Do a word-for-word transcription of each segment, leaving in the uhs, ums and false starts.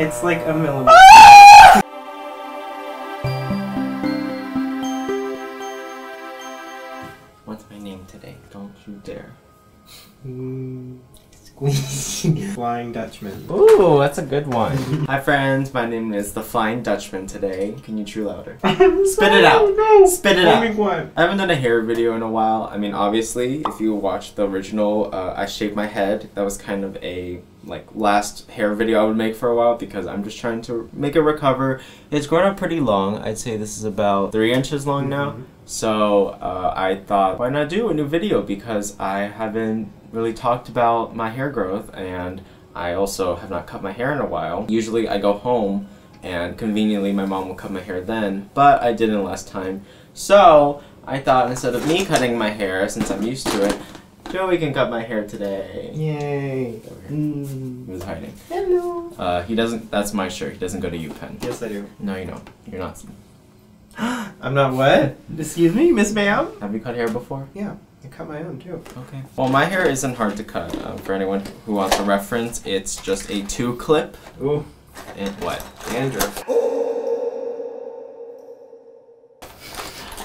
It's like a millimeter. What's my name today? Don't you dare. Mm, squeeze. Flying Dutchman. Ooh, that's a good one. Hi friends, my name is the Flying Dutchman today. Can you chew louder? Spit it out. No. Spit it out. One. I haven't done a hair video in a while. I mean, obviously, if you watch the original, uh, I shaved my head. That was kind of a like last hair video I would make for a while because I'm just trying to make it recover. It's grown up pretty long. I'd say this is about three inches long mm-hmm. now. So uh, I thought, why not do a new video because I haven't really talked about my hair growth and I also have not cut my hair in a while. Usually I go home and conveniently my mom will cut my hair then, but I didn't last time. So I thought instead of me cutting my hair, since I'm used to it, Joey can cut my hair today. Yay. Mm. He was hiding. Hello. Uh, he doesn't, that's my shirt. He doesn't go to UPenn. Yes, I do. No, you don't. You're not. I'm not what? Excuse me, Miss Ma'am? Have you cut hair before? Yeah, I cut my own too. Okay. Well, my hair isn't hard to cut. Um, for anyone who wants a reference, it's just a two clip. Ooh. And what? Dandruff.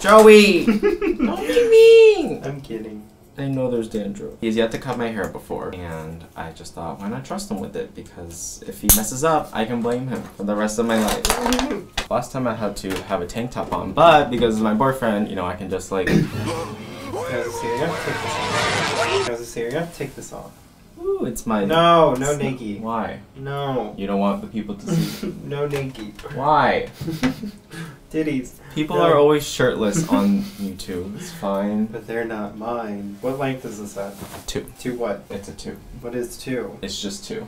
Joey! Don't be mean! I'm kidding. I know there's dandruff. He's yet to cut my hair before, and I just thought, why not trust him with it? Because if he messes up, I can blame him for the rest of my life. Last time I had to have a tank top on, but because of my boyfriend, you know, I can just like... Syria, take this off. Ooh, it's my... No, no niggy. Why? No. You don't want the people to see. No niggy. Why? Titties. People no. are always shirtless on YouTube. It's fine. But they're not mine. What length is this at? Two. Two what? It's a two. What is two? It's just two.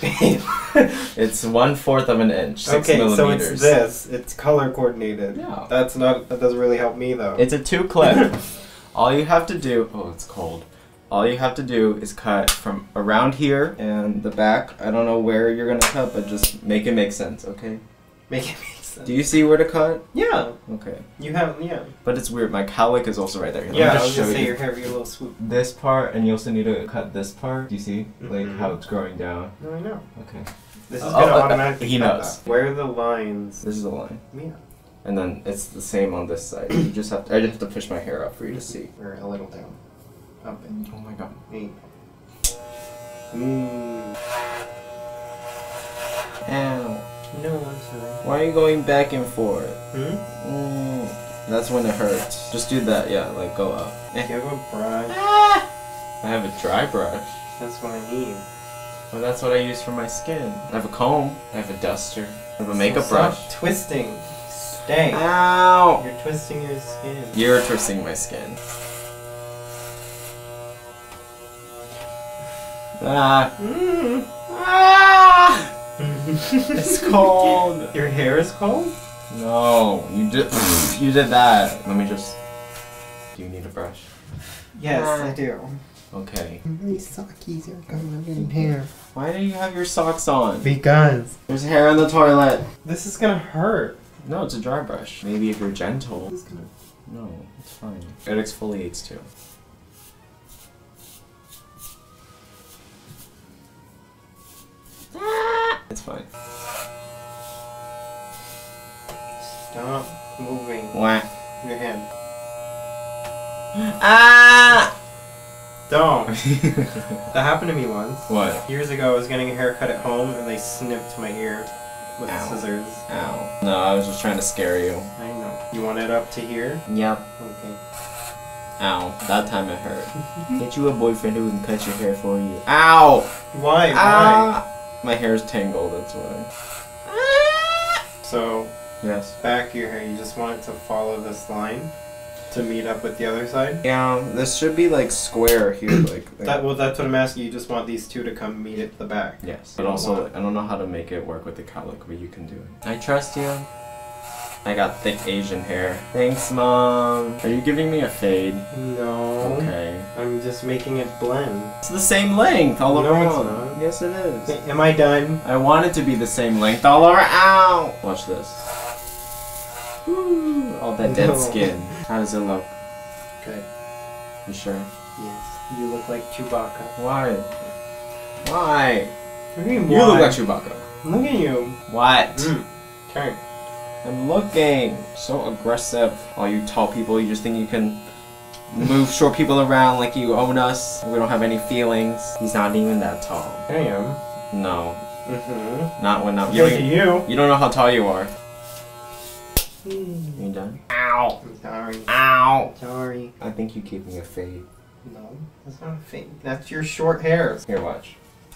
It's one fourth of an inch. Six okay, millimeters. So it's this. It's color coordinated. Yeah. That's not. That doesn't really help me though. It's a two clip. All you have to do. Oh, it's cold. All you have to do is cut from around here and the back. I don't know where you're gonna cut, but just make it make sense. Okay. Make it make sense. Do you see where to cut? Yeah. Okay. You have, yeah. But it's weird, my cowlick is also right there. Let yeah, I was gonna say you your hair, your little swoop. This part, and you also need to cut this part. Do you see, mm-hmm. like, how it's growing down? No, I know. Okay. This is oh, gonna oh, automatically He knows. That. Where are the lines? This is the line. Yeah. And then it's the same on this side. You just have to, I just have to push my hair up for you to see. Or a little down. Up and... Oh my god. Eight. Mm. Ow. No, I'm sorry. Why are you going back and forth? Hmm? Mm, that's when it hurts. Just do that, yeah, like go up. Do you have a brush? Ah! I have a dry brush. That's what I need. Well, that's what I use for my skin. I have a comb. I have a duster. I have a makeup so brush. Twisting. Stay. Ow! You're twisting your skin. You're twisting my skin. Ah. Mm. Ah! It's cold. Your hair is cold? No, you did you did that. Let me just... Do you need a brush? Yes, uh, I do. Okay. These sockies are coming in here. Why do you have your socks on? Because. There's hair on the toilet. This is gonna hurt. No, it's a dry brush. Maybe if you're gentle. This is gonna... No, it's fine. It exfoliates too. It's fine. Stop moving. What? Your hand. Ah! Don't. That happened to me once. What? Years ago, I was getting a haircut at home, and they snipped my ear with Ow. Scissors. Ow. No, I was just trying to scare you. I know. You want it up to here? Yep. Okay. Ow. That time it hurt. Get you a boyfriend who can cut your hair for you. Ow! Why? Ah! Why? My hair is tangled, that's why. So, yes. Back your hair, you just want it to follow this line to meet up with the other side? Yeah, this should be like square here. like, like that. Well, that's what I'm asking, you just want these two to come meet at the back. Yes, but also, like, I don't know how to make it work with the cowlick, but you can do it. I trust you. I got thick Asian hair. Thanks, Mom. Are you giving me a fade? No. Okay. I'm just making it blend. It's the same length all over. No, it's not. Yes, it is. Am I done? I want it to be the same length all over. Ow! Watch this. Woo! All that dead no. skin. How does it look? Good. You sure? Yes. You look like Chewbacca. Why? Why? What do you mean, why? You look like Chewbacca. I'm looking at you. What? Mm. Turn. I'm looking. So aggressive. All you tall people, you just think you can move short people around like you own us. We don't have any feelings. He's not even that tall. I am. No. Mm-hmm. Not when I'm. You, you. You don't know how tall you are. Mm. Are you done? Ow. I'm sorry. Ow. Sorry. I think you gave me a fade. No, that's not a fade. That's your short hair. Here, watch.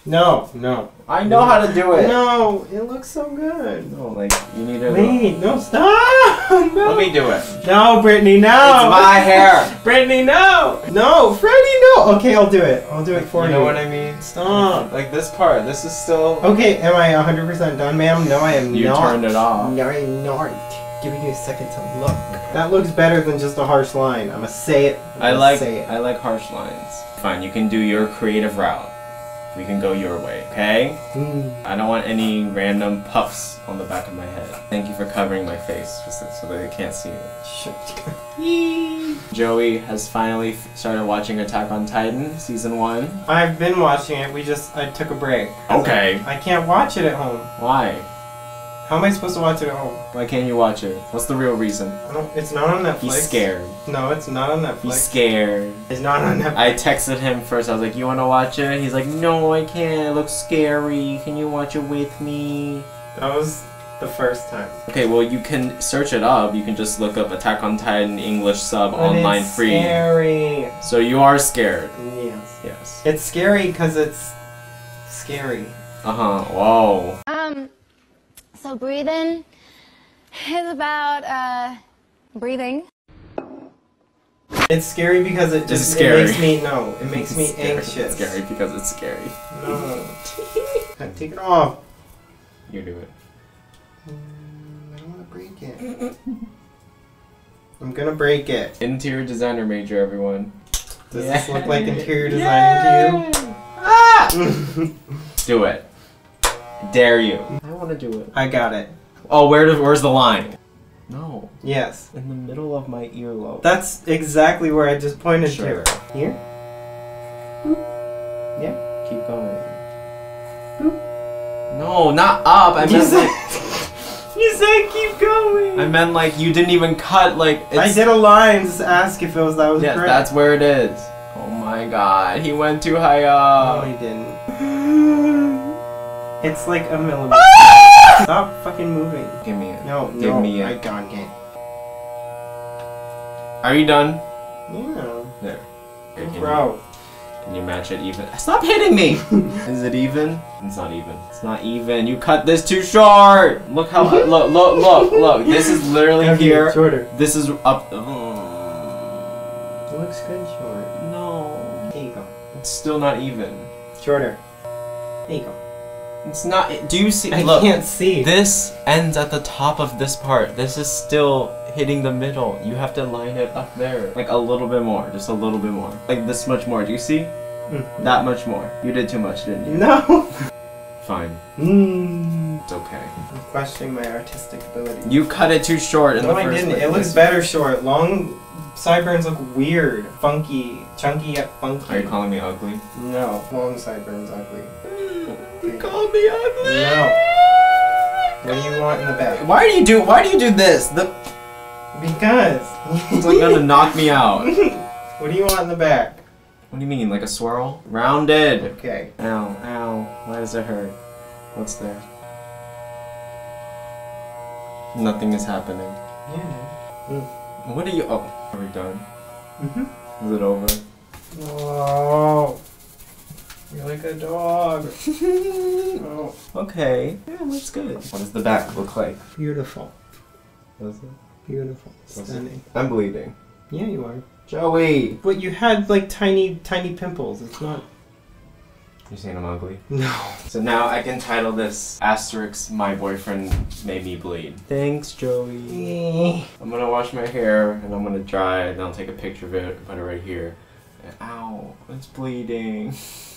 No, no. I know no. how to do it. No, it looks so good. No, like, you need to... Wait, look. No, stop! No. Let me do it. No, Brittany, no! It's my hair! Brittany, no! No, Freddie, no! Okay, I'll do it. I'll do it for you. You know what I mean? Stop. Like, this part, this is still... Okay, am I one hundred percent done, ma'am? No, I am you not. You turned it off. No, I am not. Giving you a second to look. That looks better than just a harsh line. I'm gonna say it. I'm I like say it. I like harsh lines. Fine, you can do your creative route. We can go your way, okay? Mm. I don't want any random puffs on the back of my head. Thank you for covering my face, just so that they can't see me. Joey has finally started watching Attack on Titan, season one. I've been watching it, we just, I took a break. Okay. I, I can't watch it at home. Why? How am I supposed to watch it at home? Why can't you watch it? What's the real reason? I don't, it's not on Netflix. He's scared. No, it's not on Netflix. He's scared. It's not on Netflix. I texted him first. I was like, you want to watch it? He's like, no, I can't. It looks scary. Can you watch it with me? That was the first time. Okay, well, you can search it up. You can just look up Attack on Titan English sub but online it's free. Scary. So you are scared. Yes. Yes. It's scary because it's scary. Uh-huh. Whoa. Um... So breathing is about uh, breathing. It's scary because it just scary. It makes me no. It makes it's me scary. anxious. It's scary because it's scary. No. Take it off. You do it. Mm, I don't want to break it. I'm gonna break it. Interior designer major, everyone. Does yeah. this look like interior design to you? Ah! Do it. Dare you? I want to do it. I got it. Oh, where does where's the line? No. Yes. In the middle of my earlobe. That's exactly where I just pointed sure. to. Here. Boop. Yeah. Keep going. Boop. No, not up. I you meant said, like. You said keep going. I meant like you didn't even cut like. It's, I did a line. Just ask if it was that was yeah, correct. Yeah, that's where it is. Oh my God, he went too high up. No, he didn't. It's like a millimeter. Ah! Stop fucking moving. Give me it. No, Give no. me it. I can't get. Are you done? Yeah. There. Here, can Bro. You, can you match it even? Stop hitting me! Is it even? It's not even. It's not even. You cut this too short! Look how- look, look, look, look. This is literally Have here. Shorter. This is up- oh. It looks good short. No. There you go. It's still not even. Shorter. There you go. It's not. Do you see? I look, can't see. This ends at the top of this part. This is still hitting the middle. You have to line it up there, like a little bit more, just a little bit more, like this much more. Do you see? Mm. That much more. You did too much, didn't you? No. Fine. Mm. It's okay. I'm questioning my artistic ability. You cut it too short in no, the first place. No, I didn't. It looks better short. Long sideburns look weird, funky, chunky yet funky. Are you calling me ugly? No. Long sideburns ugly. You called me ugly. No. What do you want in the back? Why do you do? Why do you do this? The because it's like gonna knock me out. What do you want in the back? What do you mean, like a swirl? Rounded. Okay. Ow, ow. Why does it hurt? What's there? Nothing is happening. Yeah. Mm. What are you? Oh, are we done? Mm-hmm. Is it over? Whoa. You're like a dog. Oh. Okay. Yeah, looks good. What does the back look like? Beautiful. Does it? Beautiful. Stunning. I'm bleeding. Yeah, you are. Joey! But you had like tiny, tiny pimples. It's not... You're saying I'm ugly? No. So now I can title this asterisk my boyfriend made me bleed. Thanks, Joey. I'm gonna wash my hair and I'm gonna dry it and I'll take a picture of it and put it right here. Ow, it's bleeding.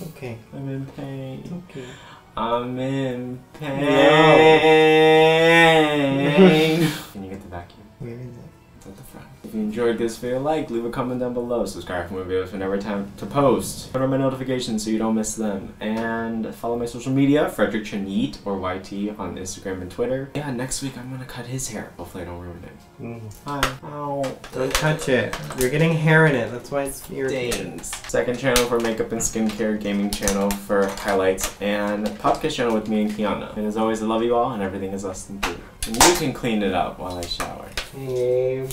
Okay. I'm in pain. Okay. I'm in pain. No. Can you get the vacuum? Where is it? It's at the front. If you enjoyed this video, like, leave a comment down below, subscribe for more videos whenever time to post, turn on my notifications so you don't miss them, and follow my social media, Frederick Chen Yeet, or Y T, on Instagram and Twitter. Yeah, next week I'm gonna cut his hair. Hopefully I don't ruin it. Mm. Hi. Ow. Don't touch it. You're getting hair in it, that's why it's irritating. Danes. Second channel for makeup and skincare, gaming channel for highlights, and podcast channel with me and Kiana. And as always, I love you all, and everything is less than three. And you can clean it up while I shower. Hey.